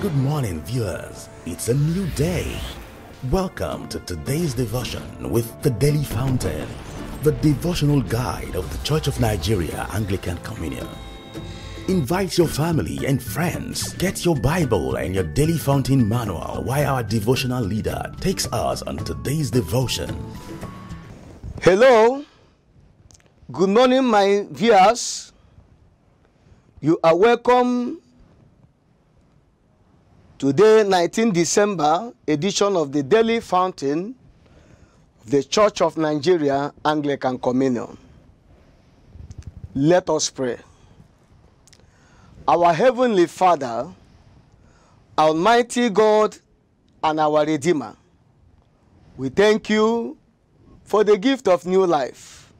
Good morning, viewers. It's a new day. Welcome to today's devotion with the Daily Fountain, the devotional guide of the Church of Nigeria Anglican Communion. Invite your family and friends. Get your Bible and your Daily Fountain manual while our devotional leader takes us on today's devotion. Hello. Good morning, my viewers. You are welcome. Today, 19 December, edition of the Daily Fountain of the Church of Nigeria Anglican Communion. Let us pray. Our Heavenly Father, Almighty God and our Redeemer, we thank you for the gift of new life.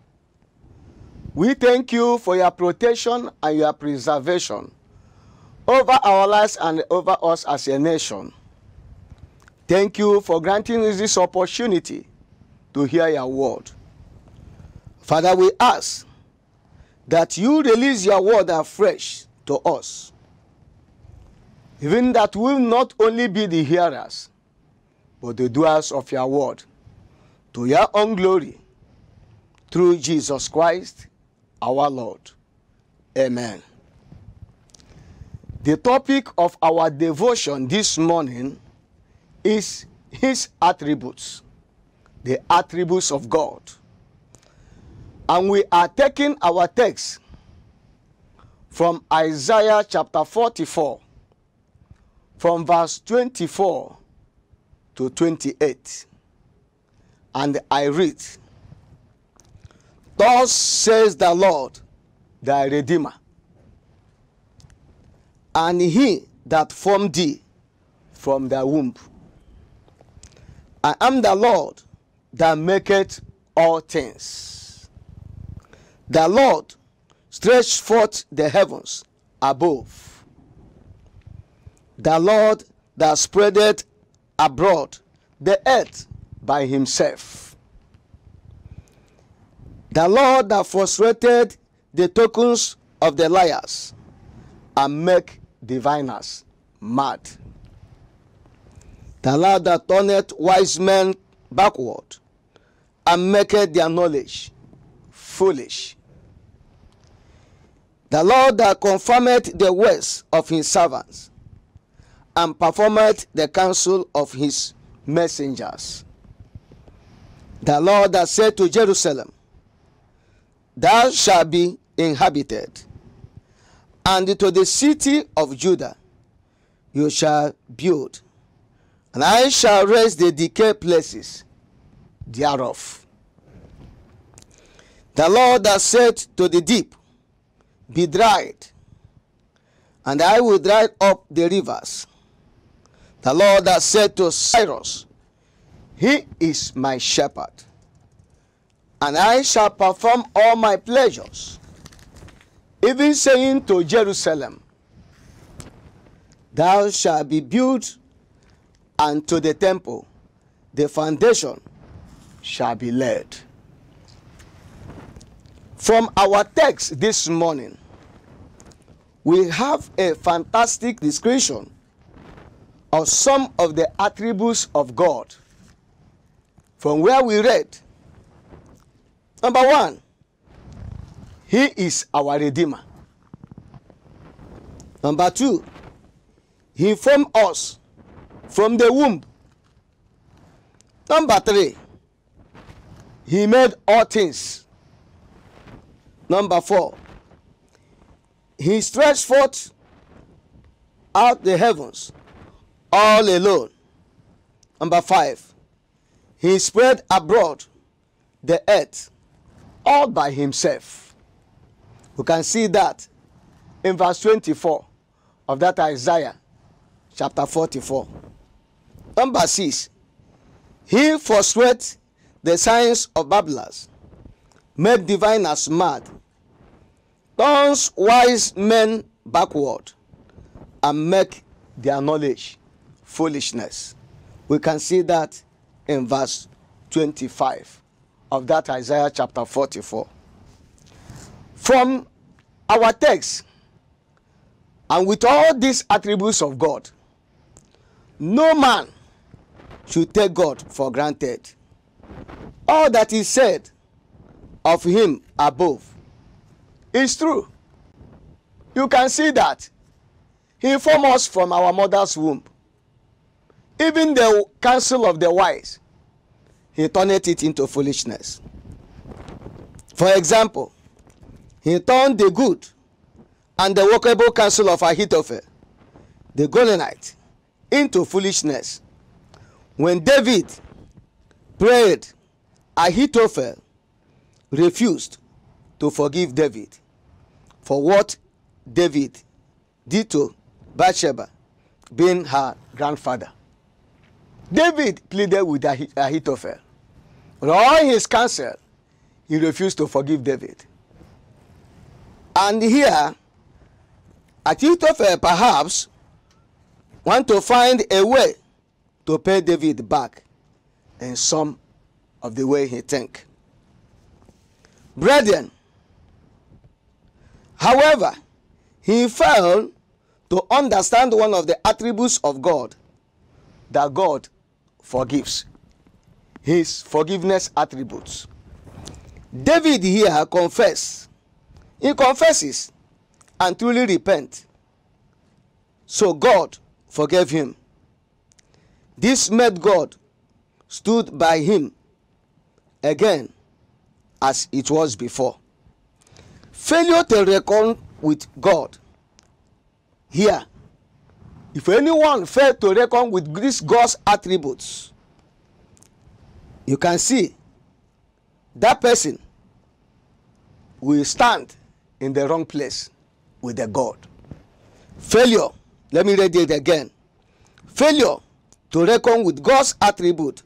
We thank you for your protection and your preservation over our lives and over us as a nation. Thank you for granting us this opportunity to hear your word. Father, we ask that you release your word afresh to us, even that we will not only be the hearers, but the doers of your word, to your own glory, through Jesus Christ, our Lord. Amen. The topic of our devotion this morning is His attributes, the attributes of God. And we are taking our text from Isaiah chapter 44, from verse 24 to 28. And I read, "Thus says the Lord, thy Redeemer, and he that formed thee from thy womb. I am the Lord that maketh all things. The Lord stretched forth the heavens above. The Lord that spreadeth abroad the earth by himself. The Lord that frustrated the tokens of the liars and make diviners mad. The Lord that turneth wise men backward and maketh their knowledge foolish. The Lord that confirmeth the words of his servants and performeth the counsel of his messengers. The Lord that said to Jerusalem, thou shalt be inhabited, and to the city of Judah you shall build, and I shall raise the decayed places thereof. The Lord that said to the deep, be dried, and I will dry up the rivers. The Lord that said to Cyrus, he is my shepherd, and I shall perform all my pleasures. Even saying to Jerusalem, thou shalt be built, and to the temple the foundation shall be laid." From our text this morning, we have a fantastic description of some of the attributes of God. From where we read, number one, he is our Redeemer. Number two, he formed us from the womb. Number three, he made all things. Number four, he stretched forth out the heavens all alone. Number five, he spread abroad the earth all by himself. We can see that in verse 24 of that Isaiah chapter 44. Number 6, he frustrates the science of babblers, made diviners mad, turns wise men backward, and make their knowledge foolishness. We can see that in verse 25 of that Isaiah chapter 44. From our text, And with all these attributes of God, no man should take God for granted. All that is said of him above is true. You can see that he formed us from our mother's womb. Even the counsel of the wise, he turned it into foolishness. For example, he turned the good and the workable counsel of Ahithophel, the Gilonite, into foolishness. When David prayed, Ahithophel refused to forgive David for what David did to Bathsheba, being her grandfather. David pleaded with Ahithophel. On all his counsel, he refused to forgive David. And here, Ahithophel perhaps wants to find a way to pay David back in some of the way he thinks. Brethren, however, he failed to understand one of the attributes of God, that God forgives, his forgiveness attributes. David here confesses and truly repents. So God forgave him. This made God stood by him again as it was before. Failure to reckon with God. Here, if anyone failed to reckon with these God's attributes, you can see that person will stand in the wrong place with the God. Failure, let me read it again. Failure to reckon with God's attribute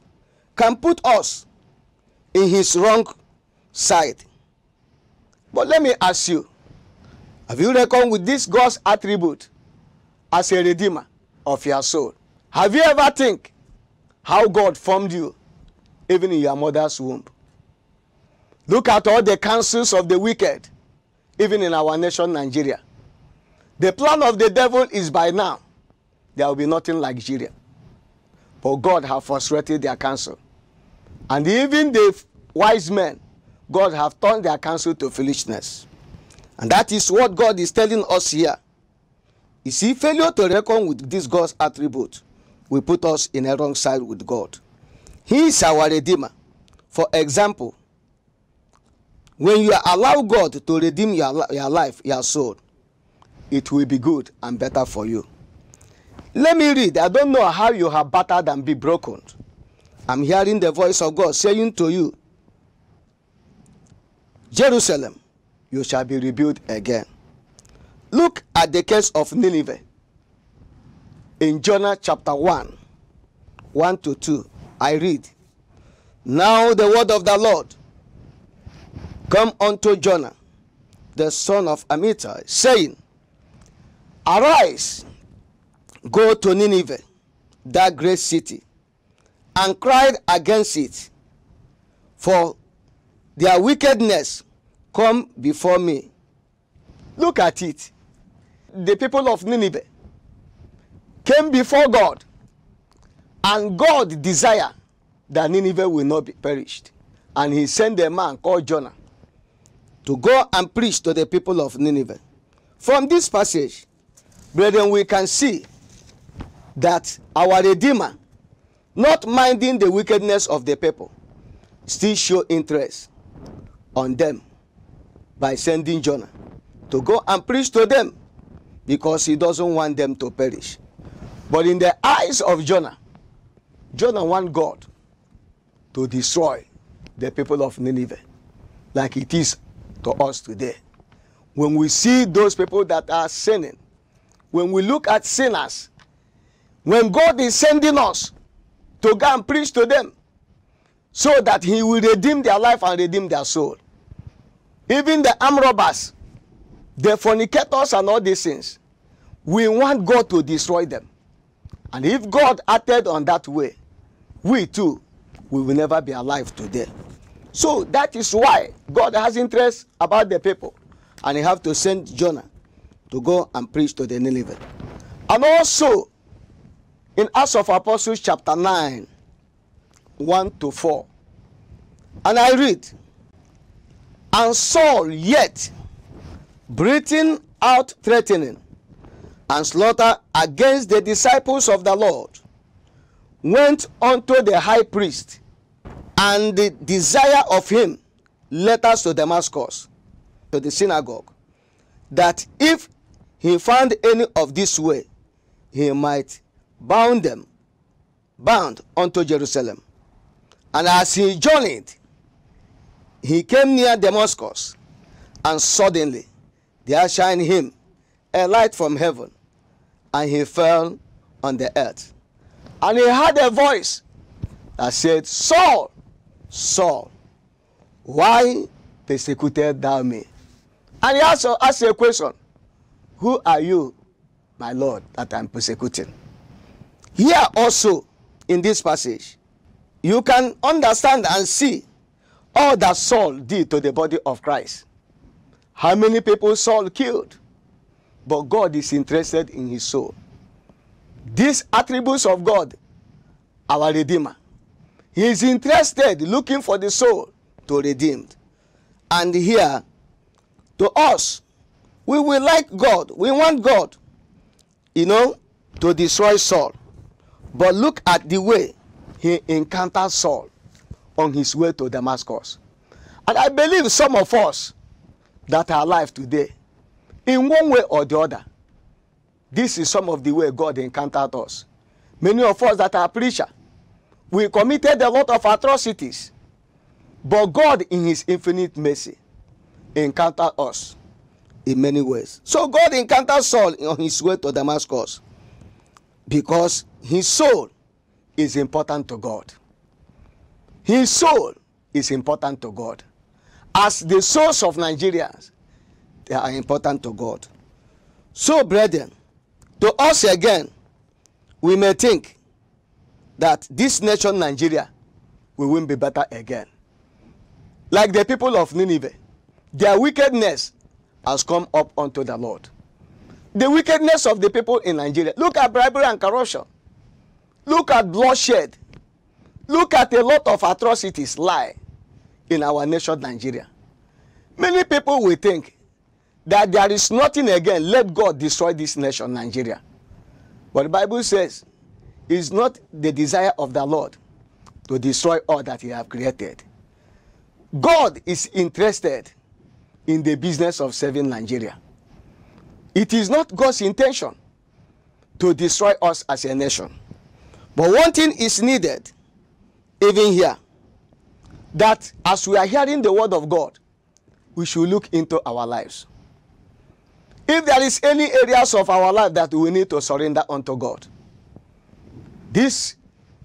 can put us in his wrong side. But let me ask you, have you reckoned with this God's attribute as a redeemer of your soul? Have you ever think how God formed you even in your mother's womb? Look at all the counsels of the wicked, even in our nation, Nigeria. The plan of the devil is by now there will be nothing like Nigeria. But God has frustrated their counsel. And even the wise men, God have turned their counsel to foolishness. And that is what God is telling us here. You see, failure to reckon with this God's attribute will put us in a wrong side with God. He is our Redeemer. For example, when you allow God to redeem your life, your soul, it will be good and better for you. Let me read. I don't know how you have battered and be broken. I'm hearing the voice of God saying to you, Jerusalem, you shall be rebuilt again. Look at the case of Nineveh in Jonah chapter 1:1-2. I read, now the word of the Lord come unto Jonah, the son of Amittai, saying, arise, go to Nineveh, that great city, and cried against it, for their wickedness come before me. Look at it. The people of Nineveh came before God, and God desired that Nineveh will not be perished. And he sent a man called Jonah to go and preach to the people of Nineveh. From this passage, brethren, we can see that our Redeemer, not minding the wickedness of the people, still show interest on them by sending Jonah to go and preach to them, because he doesn't want them to perish. But in the eyes of Jonah, Jonah wants God to destroy the people of Nineveh like it is to us today. When we see those people that are sinning, when we look at sinners, when God is sending us to go and preach to them so that he will redeem their life and redeem their soul. Even the armed robbers, the fornicators and all these things, we want God to destroy them. And if God acted on that way, we too, we will never be alive today. So that is why God has interest about the people, and he have to send Jonah to go and preach to the Nineveh. And also, in Acts of Apostles chapter 9, 1 to 4, and I read, "And Saul yet, breathing out threatening and slaughter against the disciples of the Lord, went unto the high priest, and the desire of him led us to Damascus, to the synagogue, that if he found any of this way, he might bound them, bound unto Jerusalem. And as he journeyed, he came near Damascus, and suddenly there shined him a light from heaven, and he fell on the earth. And he heard a voice that said, Saul, Saul, why persecuted thou me? And he also asked a question, who are you, my Lord, that I am persecuting?" Here also, in this passage, you can understand and see all that Saul did to the body of Christ. How many people Saul killed, but God is interested in his soul. These attributes of God, our Redeemer, he is interested, looking for the soul to redeem. And here, to us, we like God, we want God, to destroy Saul. But look at the way he encountered Saul on his way to Damascus. And I believe some of us that are alive today, in one way or the other, this is some of the way God encountered us. Many of us that are preachers, we committed a lot of atrocities. But God, in his infinite mercy, encountered us in many ways. So God encountered Saul on his way to Damascus because his soul is important to God. His soul is important to God. As the souls of Nigerians, they are important to God. So, brethren, to us again, we may think that this nation, Nigeria, we won't be better again. Like the people of Nineveh, their wickedness has come up unto the Lord. The wickedness of the people in Nigeria. Look at bribery and corruption. Look at bloodshed. Look at a lot of atrocities, lie in our nation, Nigeria. Many people will think that there is nothing again. Let God destroy this nation, Nigeria. But the Bible says, it's not the desire of the Lord to destroy all that he has created. God is interested in the business of serving Nigeria. It is not God's intention to destroy us as a nation. But one thing is needed, even here, that as we are hearing the word of God, we should look into our lives. If there is any areas of our life that we need to surrender unto God, these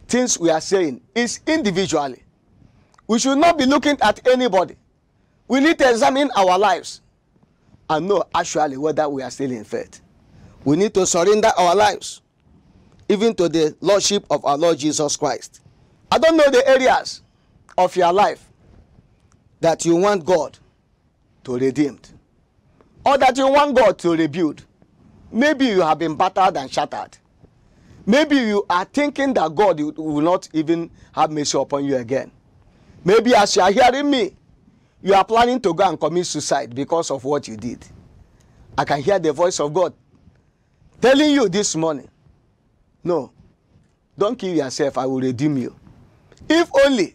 things we are saying is individually. We should not be looking at anybody. We need to examine our lives and know actually whether we are still in faith. We need to surrender our lives, even to the Lordship of our Lord Jesus Christ. I don't know the areas of your life that you want God to redeem, or that you want God to rebuild. Maybe you have been battered and shattered. Maybe you are thinking that God will not even have mercy upon you again. Maybe as you are hearing me, you are planning to go and commit suicide because of what you did. I can hear the voice of God telling you this morning, no, don't kill yourself, I will redeem you. If only,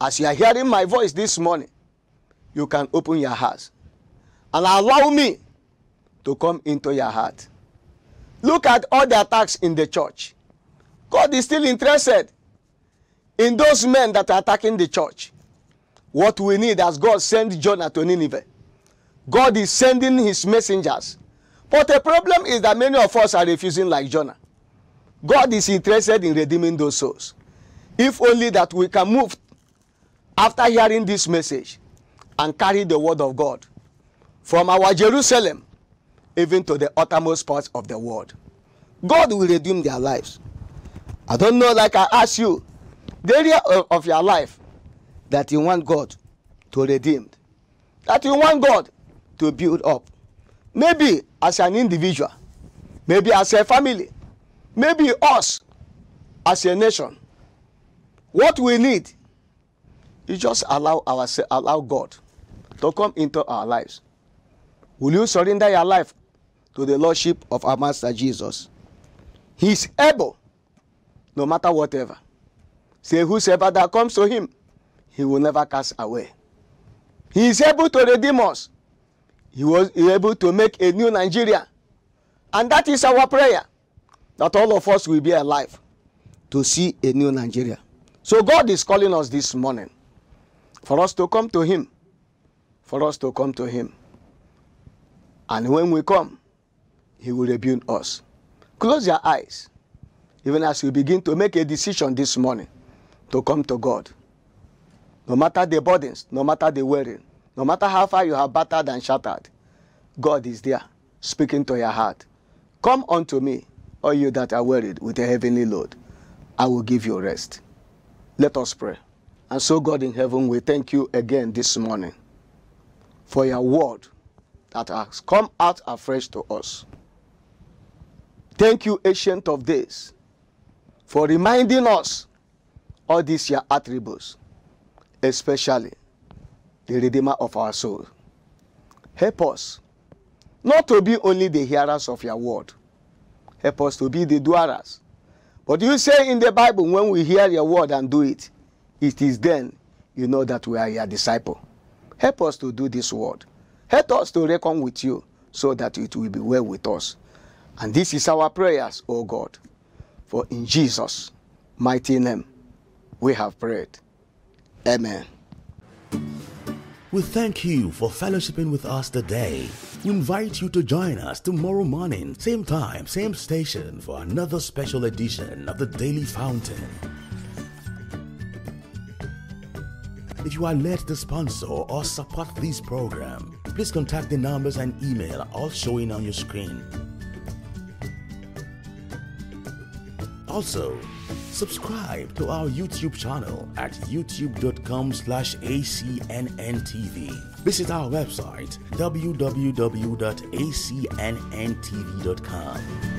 as you are hearing my voice this morning, you can open your hearts and allow me to come into your heart. Look at all the attacks in the church. God is still interested in those men that are attacking the church. What we need, as God sent Jonah to Nineveh, God is sending his messengers. But the problem is that many of us are refusing like Jonah. God is interested in redeeming those souls. If only that we can move after hearing this message and carry the word of God from our Jerusalem even to the uttermost parts of the world. God will redeem their lives. I don't know, like I asked you, the area of your life that you want God to redeem, that you want God to build up, Maybe as an individual, maybe as a family, maybe us as a nation. What we need is just allow God to come into our lives. Will you surrender your life to the Lordship of our Master Jesus? He is able, no matter whatever. Say, whosoever that comes to him, he will never cast away. He is able to redeem us. He was able to make a new Nigeria. And that is our prayer, that all of us will be alive to see a new Nigeria. So God is calling us this morning for us to come to him, for us to come to him. And when we come, he will rebuke us. Close your eyes, even as you begin to make a decision this morning to come to God. No matter the burdens, no matter the wearing, no matter how far you have battered and shattered, God is there speaking to your heart. Come unto me, all you that are wearied with a heavenly load. I will give you rest. Let us pray. And so, God in heaven, we thank you again this morning for your word that has come out afresh to us. Thank you, Ancient of Days, for reminding us all these your attributes, especially the Redeemer of our soul. Help us not to be only the hearers of your word. Help us to be the doers. But you say in the Bible, when we hear your word and do it, it is then you know that we are your disciple. Help us to do this word. Help us to reckon with you so that it will be well with us. And this is our prayers, O God. For in Jesus' mighty name, we have prayed. Amen. We thank you for fellowshipping with us today. We invite you to join us tomorrow morning, same time, same station, for another special edition of the Daily Fountain. If you are led to sponsor or support this program, please contact the numbers and email all showing on your screen. Also, subscribe to our YouTube channel at youtube.com/ACNNTV. Visit our website www.acnntv.com.